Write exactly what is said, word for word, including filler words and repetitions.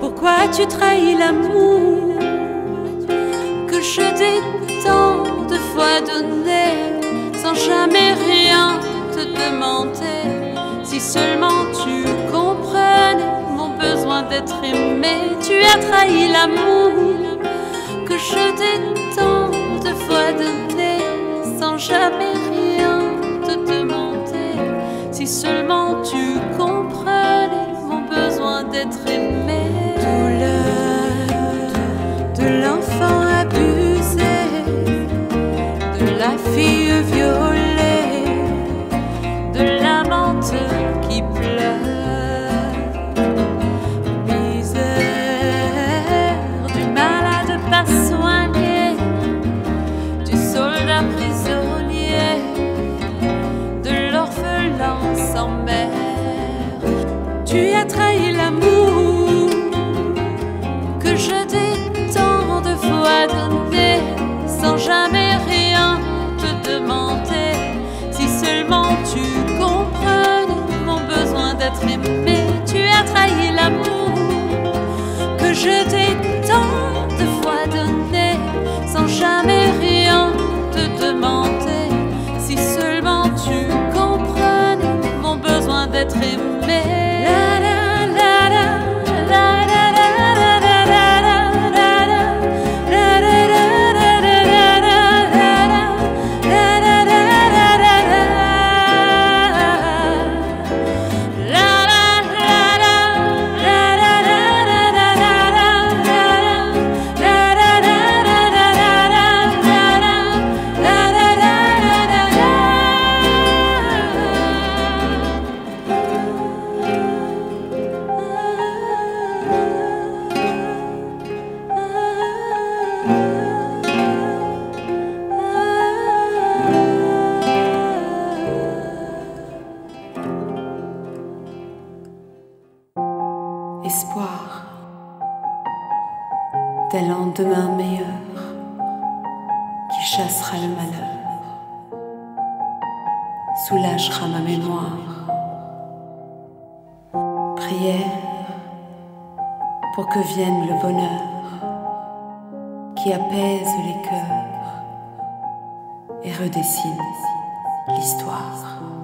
Pourquoi tu trahis l'amour que je t'ai tant de fois donné, sans jamais rien te demander? Si seulement tu comprenais mon besoin d'être aimé. Tu as trahi l'amour que je t'ai tant de fois donné, sans jamais rien te demander. Si seulement tu comprenais besoin d'être aimé. Douleur de l'enfant abusé, de la fille violée, de l'amante qui pleure. Misère du malade pas soigné, du soldat prisonnier, de l'orphelin sans mère. Tu as trahi l'amour que je t'ai tant de fois donné, sans jamais rien te demander. Si seulement tu comprenais mon besoin d'être aimé. Tu as trahi l'amour que je t'ai tant de fois donné, sans jamais rien te demander. Si seulement tu comprenais mon besoin d'être aimé. Espoir d'un lendemain meilleur qui chassera le malheur, soulagera ma mémoire. Prière pour que vienne le bonheur qui apaise les cœurs et redessine l'histoire.